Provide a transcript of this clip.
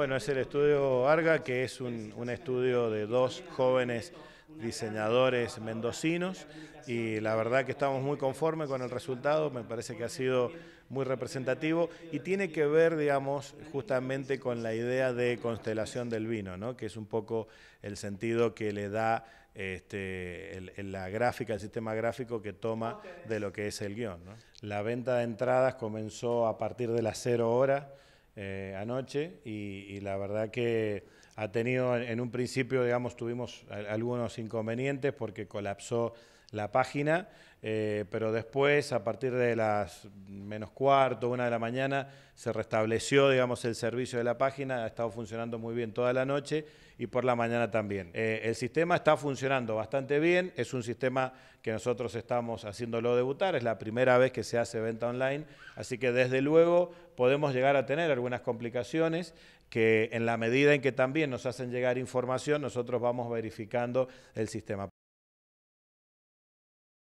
Bueno, es el estudio ARGA, que es un estudio de dos jóvenes diseñadores mendocinos, y la verdad que estamos muy conformes con el resultado. Me parece que ha sido muy representativo y tiene que ver, digamos, justamente con la idea de Constelación del Vino, ¿no? Que es un poco el sentido que le da la gráfica, el sistema gráfico que toma de lo que es el guión, ¿no? La venta de entradas comenzó a partir de las 0 horas anoche y la verdad que ha tenido, en un principio, digamos, tuvimos algunos inconvenientes porque colapsó la página, pero después, a partir de las menos cuarto, 1 de la mañana, se restableció, digamos, el servicio de la página. Ha estado funcionando muy bien toda la noche y por la mañana también. El sistema está funcionando bastante bien. Es un sistema que nosotros estamos haciéndolo debutar. Es la primera vez que se hace venta online, así que desde luego podemos llegar a tener algunas complicaciones que, en la medida en que también nos hacen llegar información, nosotros vamos verificando el sistema.